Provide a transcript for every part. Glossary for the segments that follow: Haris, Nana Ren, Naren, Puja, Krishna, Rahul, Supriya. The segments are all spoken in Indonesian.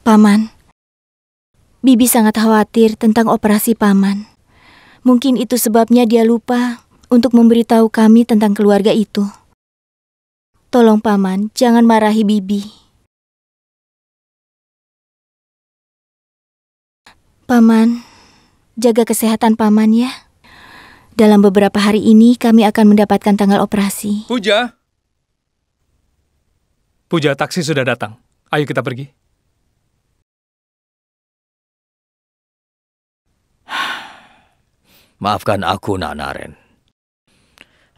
Paman, Bibi sangat khawatir tentang operasi Paman. Mungkin itu sebabnya dia lupa untuk memberitahu kami tentang keluarga itu. Tolong Paman, jangan marahi Bibi. Paman, jaga kesehatan Paman ya. Dalam beberapa hari ini kami akan mendapatkan tanggal operasi. Puja! Puja, taksi sudah datang. Ayo kita pergi. Maafkan aku, Nana Ren.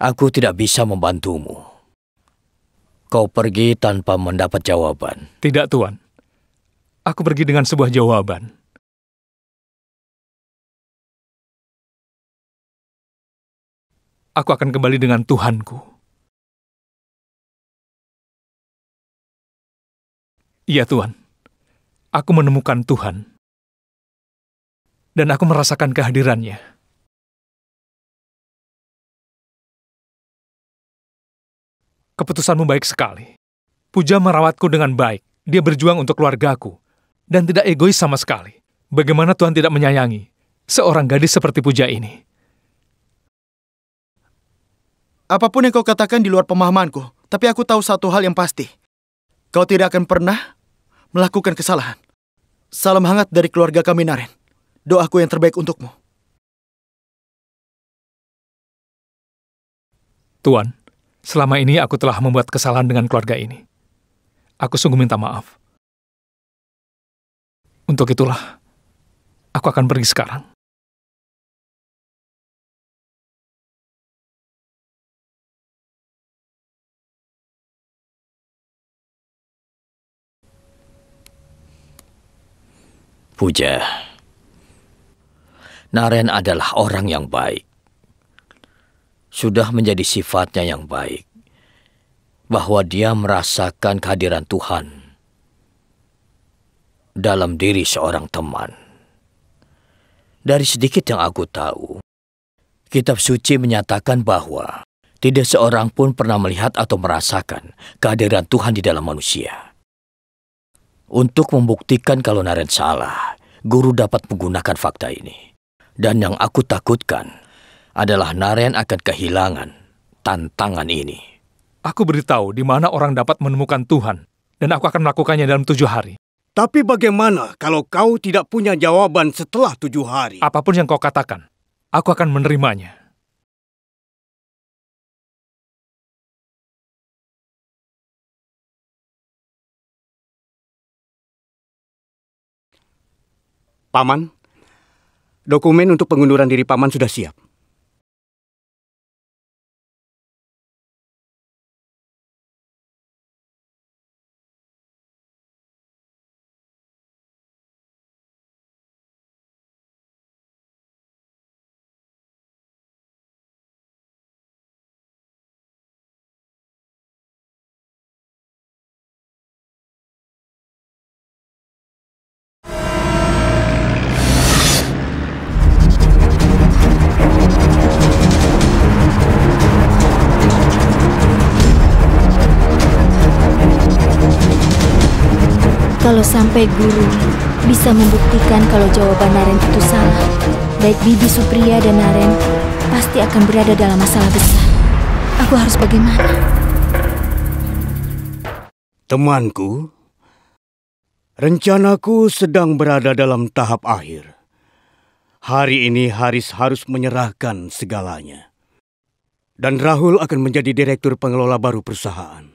Aku tidak bisa membantumu. Kau pergi tanpa mendapat jawaban. Tidak, Tuan. Aku pergi dengan sebuah jawaban. Aku akan kembali dengan Tuhanku. Iya, Tuhan. Aku menemukan Tuhan. Dan aku merasakan kehadirannya. Keputusanmu baik sekali. Puja merawatku dengan baik. Dia berjuang untuk keluargaku. Dan tidak egois sama sekali. Bagaimana Tuhan tidak menyayangi seorang gadis seperti Puja ini? Apapun yang kau katakan di luar pemahamanku, tapi aku tahu satu hal yang pasti. Kau tidak akan pernah melakukan kesalahan. Salam hangat dari keluarga kami, Naren. Doaku yang terbaik untukmu. Tuan, selama ini aku telah membuat kesalahan dengan keluarga ini. Aku sungguh minta maaf. Untuk itulah, aku akan pergi sekarang. Puja, Naren adalah orang yang baik. Sudah menjadi sifatnya yang baik, bahwa dia merasakan kehadiran Tuhan dalam diri seorang teman. Dari sedikit yang aku tahu, Kitab Suci menyatakan bahwa tidak seorang pun pernah melihat atau merasakan kehadiran Tuhan di dalam manusia. Untuk membuktikan kalau Naren salah, guru dapat menggunakan fakta ini. Dan yang aku takutkan adalah Naren akan kehilangan tantangan ini. Aku beritahu di mana orang dapat menemukan Tuhan, dan aku akan melakukannya dalam 7 hari. Tapi bagaimana kalau kau tidak punya jawaban setelah 7 hari? Apapun yang kau katakan, aku akan menerimanya. Paman, dokumen untuk pengunduran diri Paman sudah siap. Kalau sampai guru bisa membuktikan kalau jawaban Naren itu salah, baik Bibi, Supriya, dan Naren pasti akan berada dalam masalah besar. Aku harus bagaimana? Temanku, rencanaku sedang berada dalam tahap akhir. Hari ini Haris harus menyerahkan segalanya. Dan Rahul akan menjadi direktur pengelola baru perusahaan.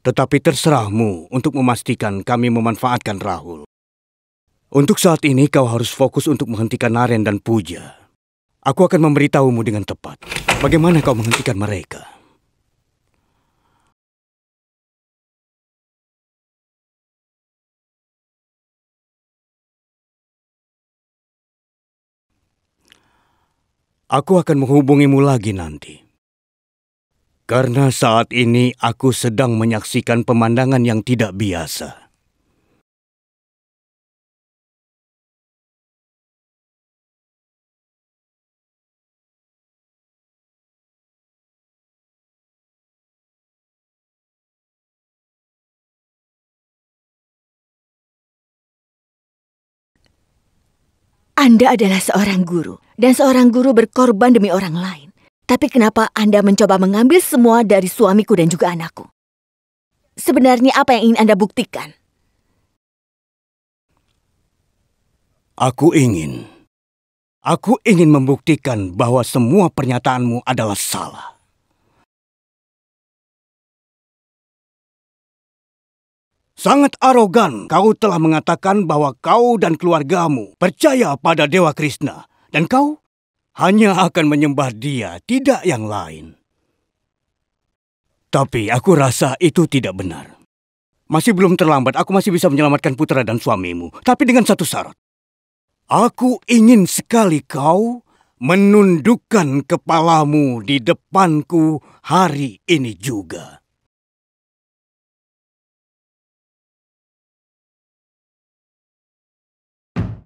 Tetapi terserahmu untuk memastikan kami memanfaatkan Rahul. Untuk saat ini kau harus fokus untuk menghentikan Naren dan Puja. Aku akan memberitahumu dengan tepat bagaimana kau menghentikan mereka. Aku akan menghubungimu lagi nanti. Karena saat ini aku sedang menyaksikan pemandangan yang tidak biasa. Anda adalah seorang guru, dan seorang guru berkorban demi orang lain. Tapi kenapa Anda mencoba mengambil semua dari suamiku dan juga anakku? Sebenarnya apa yang ingin Anda buktikan? Aku ingin membuktikan bahwa semua pernyataanmu adalah salah. Sangat arogan kau telah mengatakan bahwa kau dan keluargamu percaya pada Dewa Krishna. Dan kau hanya akan menyembah dia, tidak yang lain. Tapi aku rasa itu tidak benar. Masih belum terlambat, aku masih bisa menyelamatkan putra dan suamimu. Tapi dengan satu syarat. Aku ingin sekali kau menundukkan kepalamu di depanku hari ini juga.